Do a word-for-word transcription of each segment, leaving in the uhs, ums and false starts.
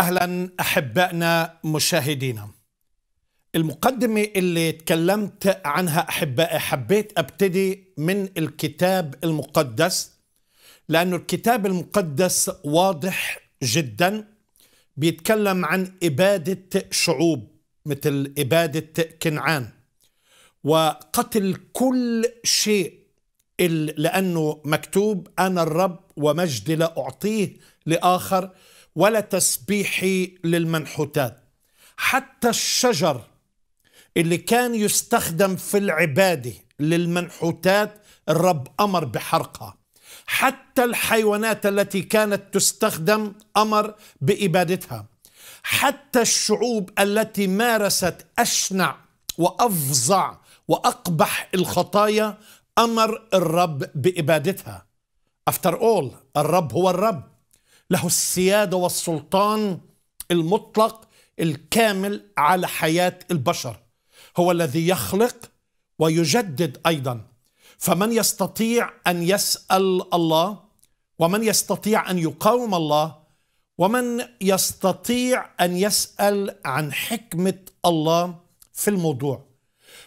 أهلا أحبائنا مشاهدينا. المقدمة اللي تكلمت عنها أحبائي حبيت أبتدي من الكتاب المقدس، لأنه الكتاب المقدس واضح جدا بيتكلم عن إبادة شعوب مثل إبادة كنعان وقتل كل شيء، لأنه مكتوب أنا الرب ومجدي لا أعطيه لآخر ولا تسبيحي للمنحوتات. حتى الشجر اللي كان يستخدم في العبادة للمنحوتات الرب أمر بحرقها، حتى الحيوانات التي كانت تستخدم أمر بإبادتها، حتى الشعوب التي مارست أشنع وأفظع وأقبح الخطايا أمر الرب بإبادتها. After all الرب هو الرب، له السيادة والسلطان المطلق الكامل على حياة البشر، هو الذي يخلق ويجدد أيضا. فمن يستطيع أن يسأل الله، ومن يستطيع أن يقاوم الله، ومن يستطيع أن يسأل عن حكمة الله في الموضوع.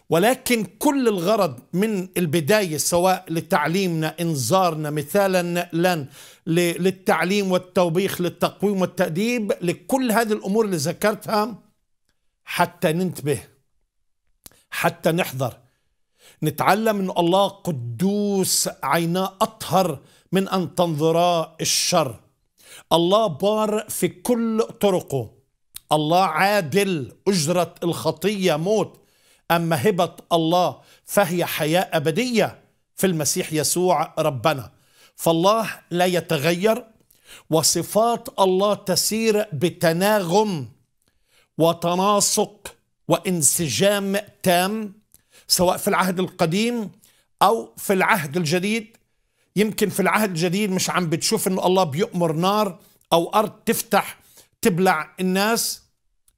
ولكن كل الغرض من البداية سواء لتعليمنا، انذارنا، مثالا لن، للتعليم والتوبيخ، للتقويم والتأديب، لكل هذه الأمور اللي ذكرتها حتى ننتبه، حتى نحذر، نتعلم أن الله قدوس عيناه أطهر من أن تنظرا الشر. الله بار في كل طرقه، الله عادل، أجرة الخطية موت، أما هبة الله فهي حياة أبدية في المسيح يسوع ربنا. فالله لا يتغير، وصفات الله تسير بتناغم وتناسق وانسجام تام، سواء في العهد القديم أو في العهد الجديد. يمكن في العهد الجديد مش عم بتشوف إنه الله بيؤمر نار أو أرض تفتح تبلع الناس،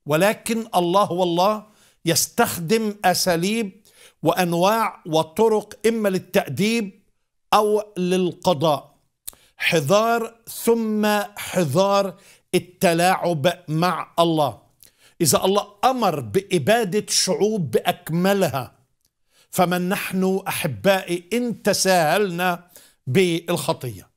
ولكن الله والله يستخدم أساليب وأنواع وطرق إما للتأديب أو للقضاء. حذار ثم حذار التلاعب مع الله. إذا الله أمر بإبادة شعوب بأكملها، فمن نحن أحبائي إن تساهلنا بالخطية؟